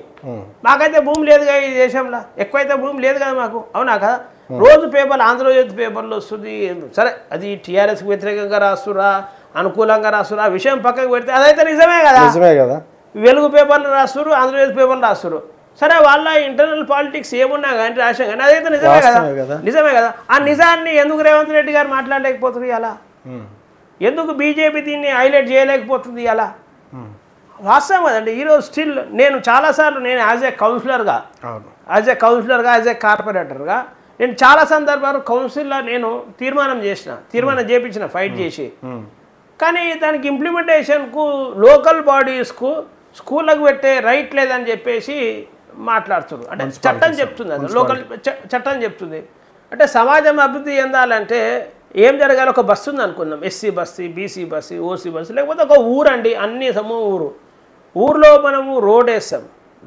మాకైతే భూమి లేదు కదా ఈ దేశంలో, ఎక్కువైతే భూమి లేదు కదా మాకు, అవునా కదా? రోజు పేపర్లు, ఆంధ్రజ్యోతి పేపర్లు వస్తుంది. సరే, అది టీఆర్ఎస్కి వ్యతిరేకంగా రాస్తురా, అనుకూలంగా రాస్తురా, విషయం పక్కకు పెడితే అదైతే నిజమే కదా. వెలుగు పేపర్లు రాస్తున్నారు, ఆంధ్రజ్యోతి పేపర్లు రాస్తున్నారు. సరే వాళ్ళ ఇంటర్నల్ పాలిటిక్స్ ఏమున్నా గాని రాశం గాని అదైతే నిజమే కదా ఆ నిజాన్ని ఎందుకు రేవంత్ రెడ్డి గారు మాట్లాడలేకపోతున్నారు ఇలా ఎందుకు బీజేపీ దీన్ని హైలైట్ చేయలేకపోతుంది ఇలా వాస్తవం కదండి ఈ రోజు స్టిల్ నేను చాలా సార్లు నేను యాజ్ ఏ కౌన్సిలర్గా యాజ్ ఏ కార్పొరేటర్గా నేను చాలా సందర్భాలు కౌన్సిల్లో నేను తీర్మానం చేయించిన ఫైట్ చేసి కానీ దానికి ఇంప్లిమెంటేషన్కు లోకల్ బాడీస్కు స్కూళ్ళకు పెట్టే రైట్ లేదని చెప్పేసి మాట్లాడుతున్నారు అంటే చట్టం చెప్తుంది అది లోకల్ చట్టం చెప్తుంది అంటే సమాజం అభివృద్ధి చెందాలంటే ఏం జరగాలి ఒక బస్సు ఉంది అనుకున్నాం SC bus BC bus OC bus లేకపోతే ఒక ఊరు అండి అన్ని సమూహ ఊర్లో మనము రోడ్ వేస్తాం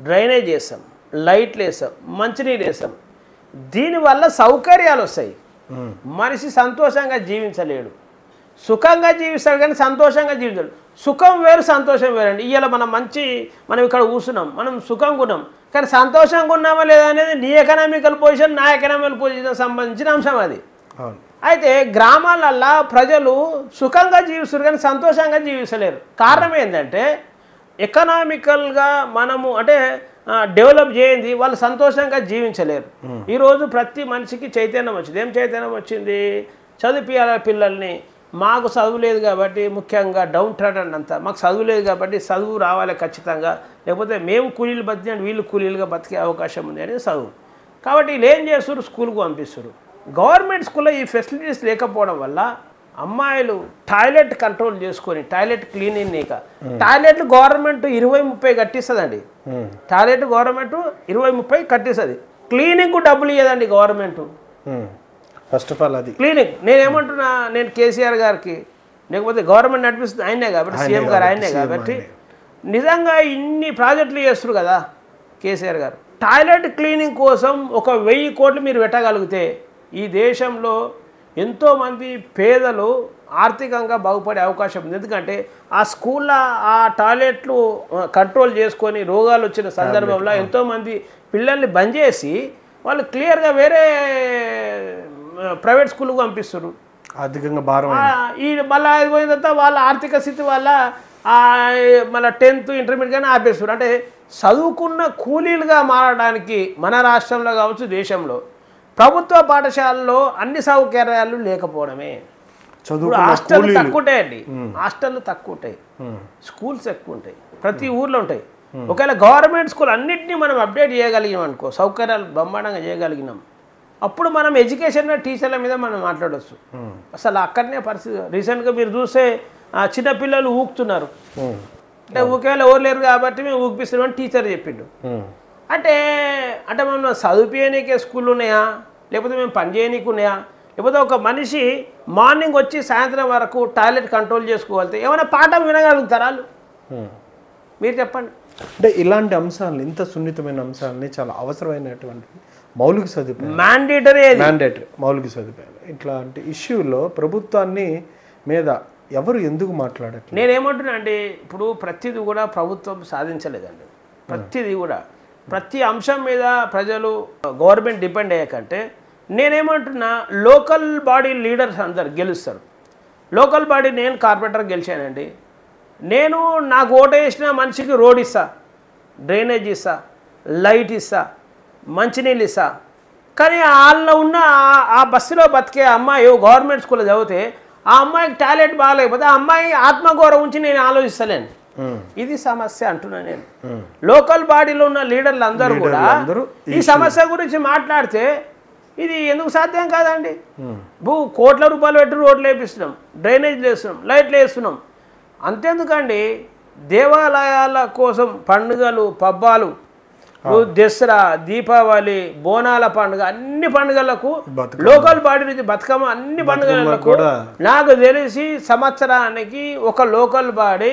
డ్రైనేజ్ వేస్తాం లైట్లు వేస్తాం మంచినీళ్ళు వేస్తాం దీనివల్ల సౌకర్యాలు వస్తాయి మనిషి సంతోషంగా జీవించలేడు సుఖంగా జీవిస్తాడు కానీ సంతోషంగా జీవించడు సుఖం వేరు సంతోషం వేరండి ఇవాళ మనం ఇక్కడ కూర్చున్నాం మనం సుఖంగా ఉన్నాం కానీ సంతోషంగా ఉన్నామా లేదా అనేది నీ ఎకనామికల్ పొజిషన్ నా ఎకనామికల్ పొజిషన్ సంబంధించిన అంశం అది అయితే గ్రామాలల్లో ప్రజలు సుఖంగా జీవిస్తారు కానీ సంతోషంగా జీవించలేరు కారణం ఏంటంటే ఎకనామికల్గా మనము అంటే డెవలప్ చేయింది వాళ్ళు సంతోషంగా జీవించలేరు ఈరోజు ప్రతి మనిషికి చైతన్యం వచ్చింది ఏం చైతన్యం వచ్చింది చదివియాల పిల్లల్ని మాకు చదువు లేదు కాబట్టి ముఖ్యంగా డౌన్ ట్రాడెడ్ అంతా మాకు చదువు లేదు కాబట్టి చదువు రావాలి ఖచ్చితంగా లేకపోతే మేము కూలీలు బతికి వీళ్ళు కూలీలుగా బతికే అవకాశం ఉంది అనేది చదువు కాబట్టి వీళ్ళు ఏం చేస్తారు స్కూల్కు పంపిస్తారు గవర్నమెంట్ స్కూల్లో ఈ ఫెసిలిటీస్ లేకపోవడం వల్ల అమ్మాయిలు టాయిలెట్ కంట్రోల్ చేసుకొని టాయిలెట్ క్లీనింగ్ లేక టాయిలెట్లు గవర్నమెంట్ 20-30 కట్టిస్తుందండి టాయిలెట్ గవర్నమెంట్ 20-30 కట్టిస్తుంది క్లీనింగ్కు డబ్బులు ఇవ్వదండి గవర్నమెంట్ ఫస్ట్ ఆఫ్ ఆల్ అది క్లీనింగ్ నేనేమంటున్నా నేను కేసీఆర్ గారికి లేకపోతే గవర్నమెంట్ నడిపిస్తుంది ఆయనే కాబట్టి సీఎం గారు ఆయనే కాబట్టి నిజంగా ఇన్ని ప్రాజెక్టులు చేస్తారు కదా కేసీఆర్ గారు టాయిలెట్ క్లీనింగ్ కోసం 1000 కోట్లు మీరు పెట్టగలిగితే ఈ దేశంలో ఎంతోమంది పేదలు ఆర్థికంగా బాగుపడే అవకాశం ఉంది ఎందుకంటే ఆ స్కూల్లో ఆ టాయిలెట్లు కంట్రోల్ చేసుకొని రోగాలు వచ్చిన సందర్భంలో ఎంతోమంది పిల్లల్ని బంద్ చేసి వాళ్ళు క్లియర్గా వేరే ప్రైవేట్ స్కూల్కి పంపిస్తారు ఆర్థికంగా భారం ఈ మళ్ళీ అది పోయిన తర్వాత వాళ్ళ ఆర్థిక స్థితి వల్ల మళ్ళీ 10th, intermediate కానీ ఆపేస్తారు అంటే చదువుకున్న కూలీలుగా మారడానికి మన రాష్ట్రంలో కావచ్చు దేశంలో ప్రభుత్వ పాఠశాలలో అన్ని సౌకర్యాలు లేకపోవడమే హాస్టల్ తక్కువ ఉంటాయండి హాస్టళ్ళు తక్కువ ఉంటాయి స్కూల్స్ ఎక్కువ ఉంటాయి ప్రతి ఊర్లో ఉంటాయి ఒకవేళ గవర్నమెంట్ స్కూల్ అన్నింటినీ మనం అప్డేట్ చేయగలిగినాం అనుకో సౌకర్యాలు బ్రహ్మాండంగా చేయగలిగినాం అప్పుడు మనం ఎడ్యుకేషన్ టీచర్ల మీద మనం మాట్లాడవచ్చు అసలు అక్కడనే పరిస్థితి రీసెంట్గా మీరు చూస్తే చిన్నపిల్లలు ఊకుతున్నారు అంటే ఊకేళ్ళు ఎవరు లేరు కాబట్టి మేము ఊపిస్తున్నాం అని టీచర్ చెప్పిండు అంటే అంటే మనం చదివిపోయే స్కూల్ ఉన్నాయా లేకపోతే మేము పని చేయనీకి ఉన్నాయా లేకపోతే ఒక మనిషి మార్నింగ్ వచ్చి సాయంత్రం వరకు టాయిలెట్ కంట్రోల్ చేసుకోగలితే ఏమైనా పాఠం వినగలుగుతారా మీరు చెప్పండి అంటే ఇలాంటి అంశాలను ఇంత సున్నితమైన అంశాలని చాలా అవసరమైనటువంటి మౌలిక సదుపాయాలు మ్యాండేటరీ మౌలిక సదుపాయాలు ఇట్లాంటి ఇష్యూలో ప్రభుత్వాన్ని మీద ఎవరు ఎందుకు మాట్లాడట్లేదు నేనేమంటున్నా అంటే ఇప్పుడు ప్రతిదీ కూడా ప్రభుత్వం సాధించలేదండి ప్రతిదీ కూడా ప్రతి అంశం మీద ప్రజలు గవర్నమెంట్ డిపెండ్ అయ్యాకంటే నేనేమంటున్నా లోకల్ బాడీ లీడర్స్ అందరు గెలుస్తారు లోకల్ బాడీ నేను కార్పొరేటర్ గెలిచానండి నేను నాకు ఓటు వేసిన మనిషికి రోడ్ ఇస్తా డ్రైనేజ్ ఇస్తా లైట్ ఇస్తా మంచినీళ్ళు ఇస్తా కానీ వాళ్ళ ఉన్న ఆ బస్సులో బతికే అమ్మాయి గవర్నమెంట్ స్కూల్లో చదివితే ఆ అమ్మాయికి టాయిలెట్ బాగాలేకపోతే ఆ అమ్మాయి ఆత్మగౌరవం ఉంచి నేను ఆలోచిస్తలేను ఇది సమస్య అంటున్నా నేను లోకల్ బాడీలో ఉన్న లీడర్లు అందరూ కూడా ఈ సమస్య గురించి మాట్లాడితే ఇది ఎందుకు సాధ్యం కాదండి కోట్ల రూపాయలు పెట్టి రోడ్లు వేపిస్తున్నాం డ్రైనేజ్లు వేస్తున్నాం లైట్లు వేస్తున్నాం అంతేందుకండి దేవాలయాల కోసం పండుగలు పబ్బాలు దసరా దీపావళి బోనాల పండుగ అన్ని పండుగలకు లోకల్ బాడీ నుంచి బతుకమ్మ అన్ని పండుగలకు నాకు తెలిసి సంవత్సరానికి ఒక లోకల్ బాడీ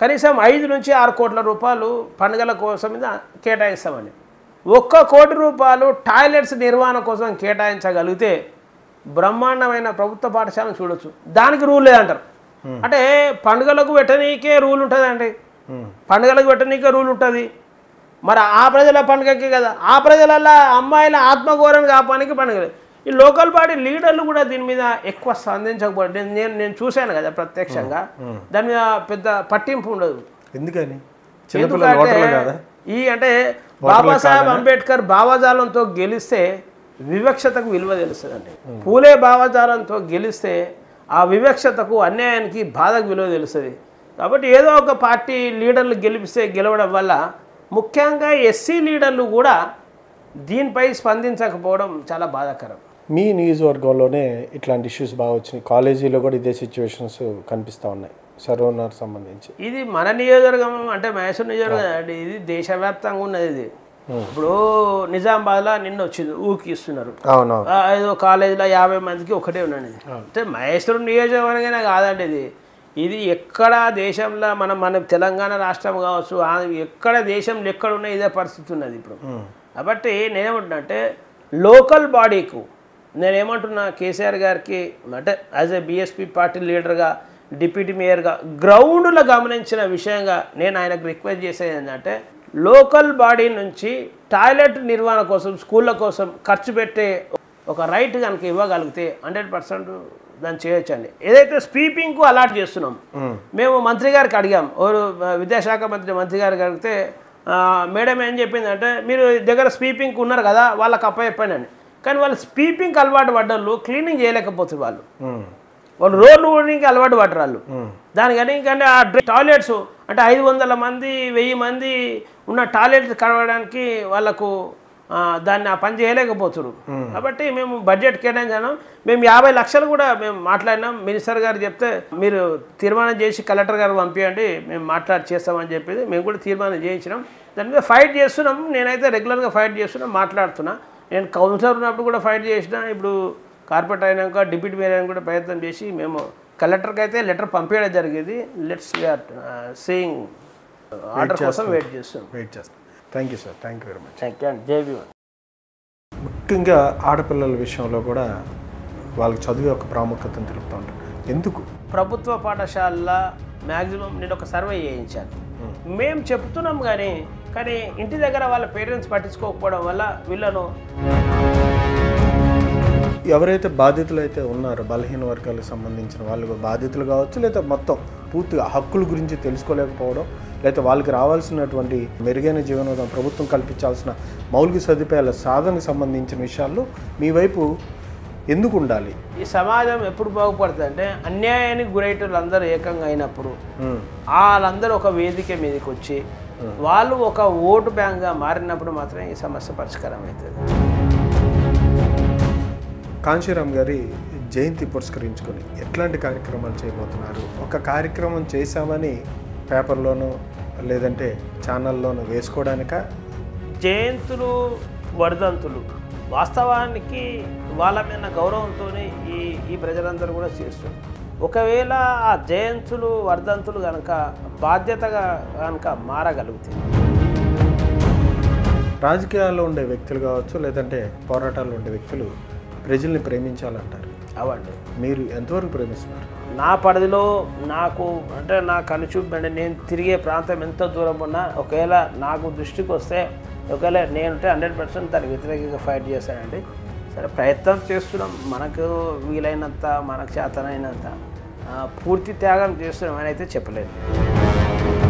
కనీసం 5-6 కోట్ల రూపాయలు పండుగల కోసం మీద కేటాయిస్తామని 1 కోటి రూపాయలు టాయిలెట్స్ నిర్వహణ కోసం కేటాయించగలిగితే బ్రహ్మాండమైన ప్రభుత్వ పాఠశాలను చూడొచ్చు దానికి రూల్ లేదంటారు అంటే పండుగలకు పెట్టనీకే రూల్ ఉంటుందండి పండుగలకు పెట్టనీకే రూల్ ఉంటుంది మరి ఆ ప్రజల పండుగకే కదా ఆ ప్రజలల్లో అమ్మాయిల ఆత్మగౌరవం కాపానికి పండుగలు ఈ లోకల్ బాడీ లీడర్లు కూడా దీని మీద ఎక్కువ స్పందించకపోతే నేను చూశాను కదా ప్రత్యక్షంగా దాని మీద పెద్ద పట్టింపు ఉండదు ఎందుకని అంటే బాబాసాహెబ్ అంబేద్కర్ భావజాలంతో గెలిస్తే వివక్షతకు విలువ తెలుస్తుందండి. పూలే భావజాలంతో గెలిస్తే ఆ వివక్షతకు అన్యాయానికి బాధకు విలువ తెలుస్తుంది. కాబట్టి ఏదో ఒక పార్టీ లీడర్లు గెలిపిస్తే గెలవడం వల్ల ముఖ్యంగా ఎస్సీ లీడర్లు కూడా దీనిపై స్పందించకపోవడం చాలా బాధాకరం. మీ నియోజకవర్గంలోనే ఇట్లాంటి ఇష్యూస్ బాగా వచ్చినాయి, కాలేజీలో కూడా ఇదే సిచ్యువేషన్స్ కనిపిస్తూ ఉన్నాయి సర్వోన్నర్ సంబంధించి. ఇది మన నియోజకవర్గం అంటే మైసూర్ నియోజకవర్గం అంటే ఇది దేశవ్యాప్తంగా ఉన్నది. ఇది ఇప్పుడు నిజామాబాద్లో నిన్న వచ్చింది ఊకిస్తున్నారు, ఏదో కాలేజీలో 50 మందికి ఒకటే ఉన్నాను. ఇది అంటే మైసూర్ నియోజకవర్గమే కాదండి, ఇది ఇది ఎక్కడ దేశంలో మన తెలంగాణ రాష్ట్రం కావచ్చు, ఎక్కడ దేశంలో ఎక్కడున్నా ఇదే పరిస్థితి ఉన్నది ఇప్పుడు. కాబట్టి నేనేమంటున్నా అంటే లోకల్ బాడీకు నేనేమంటున్నా కేసీఆర్ గారికి అంటే యాజ్ ఏ బీఎస్పీ పార్టీ లీడర్గా డిప్యూటీ మేయర్గా గ్రౌండ్లో గమనించిన విషయంగా నేను ఆయనకు రిక్వెస్ట్ చేసేది ఏంటంటే లోకల్ బాడీ నుంచి టాయిలెట్ నిర్వహణ కోసం స్కూళ్ళ కోసం ఖర్చు పెట్టే ఒక రైట్ కనుక ఇవ్వగలిగితే 100% దాన్ని చేయొచ్చండి. ఏదైతే స్వీపింగ్కు అలాట్ చేస్తున్నాం మేము మంత్రి గారికి అడిగాం, విద్యాశాఖ మంత్రి గారికి అడిగితే మేడం ఏం చెప్పిందంటే మీరు దగ్గర స్వీపింగ్కి ఉన్నారు కదా వాళ్ళకి అప్పచెప్పానని. కానీ వాళ్ళు స్వీపింగ్కి అలవాటు పడ్డోళ్ళు క్లీనింగ్ చేయలేకపోతుంది, వాళ్ళు రోడ్లు ఊడడానికి అలవాటు పడ్డారు వాళ్ళు. దానికని ఇంకంటే ఆ టాయిలెట్స్ అంటే 500 మంది 1000 మంది ఉన్న టాయిలెట్స్ కడవడానికి వాళ్ళకు దాన్ని ఆ పని చేయలేకపోతున్నారు. కాబట్టి మేము బడ్జెట్ కేటాయించాము, మేము 50 లక్షలు కూడా మేము మాట్లాడినాం. మినిస్టర్ గారు చెప్తే మీరు తీర్మానం చేసి కలెక్టర్ గారు పంపించండి మేము మాట్లాడి చేస్తామని చెప్పేది మేము కూడా తీర్మానం చేయించినాం. దాని మీద ఫైట్ చేస్తున్నాం, నేనైతే రెగ్యులర్గా ఫైట్ చేస్తున్నా, మాట్లాడుతున్నా. నేను కౌన్సిలర్ ఉన్నప్పుడు కూడా ఫైట్ చేసిన, ఇప్పుడు కార్పొరేట్ అయినాక డిప్యూటీ మేయర్ అయినా కూడా ప్రయత్నం చేసి మేము కలెక్టర్కి అయితే లెటర్ పంపించడం జరిగేది. లెట్స్ వీఆర్ సీయింగ్ ఆర్డర్ కోసం వెయిట్ చేస్తాం. Thank you sir, thank you very much. Thank you అండి. జై భీమ్. ముఖ్యంగా ఆడపిల్లల విషయంలో కూడా వాళ్ళకి చదివే ఒక ప్రాముఖ్యతను తెలుపుతూ ఉంటారు. ఎందుకు ప్రభుత్వ పాఠశాలలో మ్యాక్సిమం నేను ఒక సర్వే చేయించాను, మేము చెప్తున్నాం కానీ ఇంటి దగ్గర వాళ్ళ పేరెంట్స్ పట్టించుకోకపోవడం వల్ల వీళ్ళను ఎవరైతే బాధితులు అయితే ఉన్నారో బలహీన వర్గాలకు సంబంధించిన వాళ్ళు బాధితులు కావచ్చు, లేదా మొత్తం పూర్తిగా హక్కుల గురించి తెలుసుకోలేకపోవడం, లేకపోతే వాళ్ళకి రావాల్సినటువంటి మెరుగైన జీవనోపాధి ప్రభుత్వం కల్పించాల్సిన మౌలిక సదుపాయాల సాధనకు సంబంధించిన విషయాల్లో మీ వైపు ఎందుకు ఉండాలి? ఈ సమాజం ఎప్పుడు బాగుపడుతుంది అంటే అన్యాయానికి గురైటోళ్ళందరూ ఏకంగా అయినప్పుడు వాళ్ళందరూ ఒక వేదిక మీదకి వచ్చి వాళ్ళు ఒక ఓటు బ్యాంక్గా మారినప్పుడు మాత్రమే ఈ సమస్య పరిష్కారం అవుతుంది. కాంశీరామ్ గారి జయంతి పురస్కరించుకొని ఎట్లాంటి కార్యక్రమాలు చేయబోతున్నారు? ఒక కార్యక్రమం చేశామని పేపర్లోనూ లేదంటే ఛానల్లోనూ వేసుకోవడానిక? జయంతులు వర్ధంతులు వాస్తవానికి వాళ్ళ మీద గౌరవంతో ఈ ఈ ప్రజలందరూ కూడా చేస్తారు. ఒకవేళ ఆ జయంతులు వర్ధంతులు కనుక బాధ్యతగా కనుక మారగలుగుతాయి, రాజకీయాల్లో ఉండే వ్యక్తులు కావచ్చు లేదంటే పోరాటాల్లో ఉండే వ్యక్తులు ప్రజల్ని ప్రేమించాలంటారు. అవండి, మీరు ఎంతవరకు ప్రేమిస్తున్నారు? నా పరిధిలో నాకు అంటే నా కనుచూపండి, నేను తిరిగే ప్రాంతం ఎంత దూరం ఉన్నా ఒకవేళ నాకు దృష్టికి వస్తే ఒకవేళ నేనంటే 100% దానికి వ్యతిరేకంగా ఫైట్ చేశానండి. సరే, ప్రయత్నం చేస్తున్నాం, మనకు వీలైనంత మనకు చేతనైనంత పూర్తి త్యాగం చేస్తున్నామని అయితే చెప్పలేదు.